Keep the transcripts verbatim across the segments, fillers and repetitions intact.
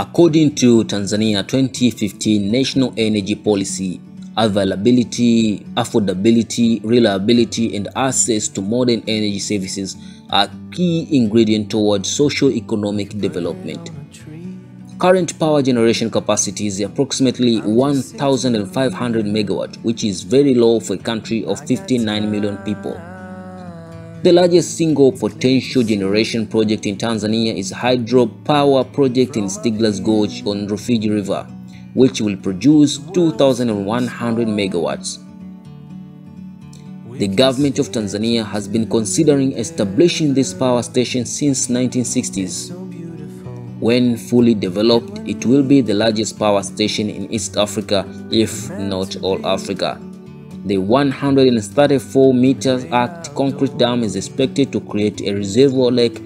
According to Tanzania twenty fifteen National Energy Policy, availability, affordability, reliability, and access to modern energy services are key ingredients towards socio-economic development. Current power generation capacity is approximately one thousand five hundred megawatts, which is very low for a country of fifty-nine million people. The largest single potential generation project in Tanzania is hydropower project in Stiegler's Gorge on Rufiji River, which will produce two thousand one hundred megawatts. The government of Tanzania has been considering establishing this power station since nineteen sixties. When fully developed, it will be the largest power station in East Africa, if not all Africa. The one hundred thirty-four meters arched concrete dam is expected to create a reservoir lake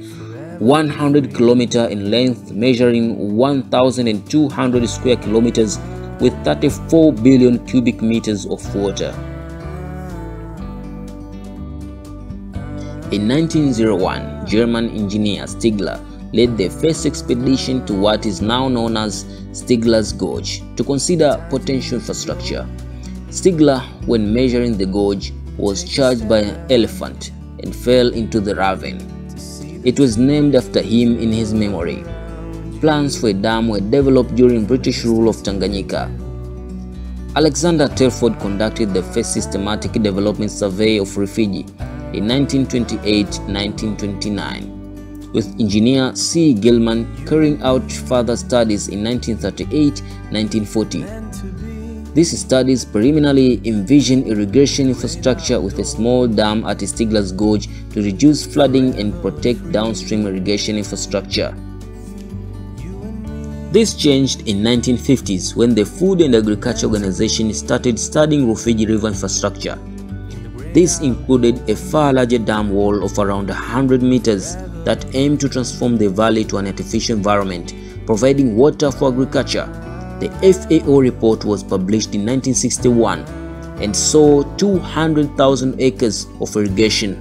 one hundred kilometers in length, measuring one thousand two hundred square kilometers with thirty-four billion cubic meters of water. In nineteen oh one, German engineer Stiegler led the first expedition to what is now known as Stiegler's Gorge to consider potential infrastructure. Stiegler, when measuring the gorge, was charged by an elephant and fell into the ravine. It was named after him in his memory. Plans for a dam were developed during British rule of Tanganyika. Alexander Telford conducted the first systematic development survey of Rufiji in nineteen twenty-eight to nineteen twenty-nine. With engineer C. Gilman carrying out further studies in nineteen thirty-eight to nineteen forty. These studies preliminarily envisioned irrigation infrastructure with a small dam at Stiegler's Gorge to reduce flooding and protect downstream irrigation infrastructure. This changed in nineteen fifties when the Food and Agriculture Organization started studying Rufiji River infrastructure. This included a far larger dam wall of around one hundred meters that aimed to transform the valley to an artificial environment, providing water for agriculture. The F A O report was published in nineteen sixty-one and saw two hundred thousand acres of irrigation.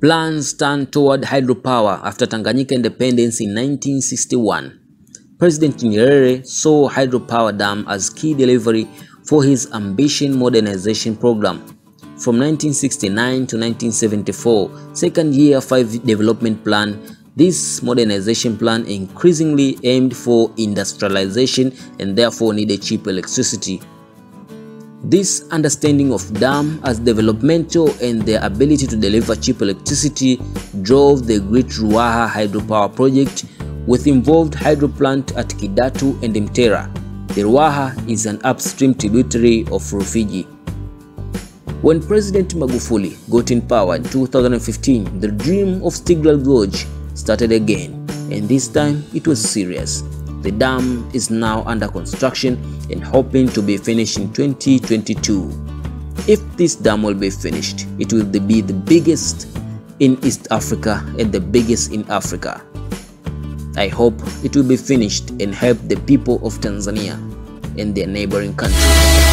Plans turned toward hydropower after Tanganyika independence in nineteen sixty-one. President Nyerere saw hydropower dam as key delivery for his ambition modernization program. From nineteen sixty-nine to nineteen seventy-four, second year five development plan, this modernization plan increasingly aimed for industrialization and therefore needed cheap electricity. This understanding of dam as developmental and their ability to deliver cheap electricity drove the Great Ruaha Hydropower Project, which involved hydro plant at Kidatu and Mtera. The Ruaha is an upstream tributary of Rufiji. When President Magufuli got in power in two thousand fifteen, the dream of Stiegler's Gorge started again, and this time it was serious. The dam is now under construction and hoping to be finished in twenty twenty-two. If this dam will be finished, it will be the biggest in East Africa and the biggest in Africa. I hope it will be finished and help the people of Tanzania and their neighboring countries.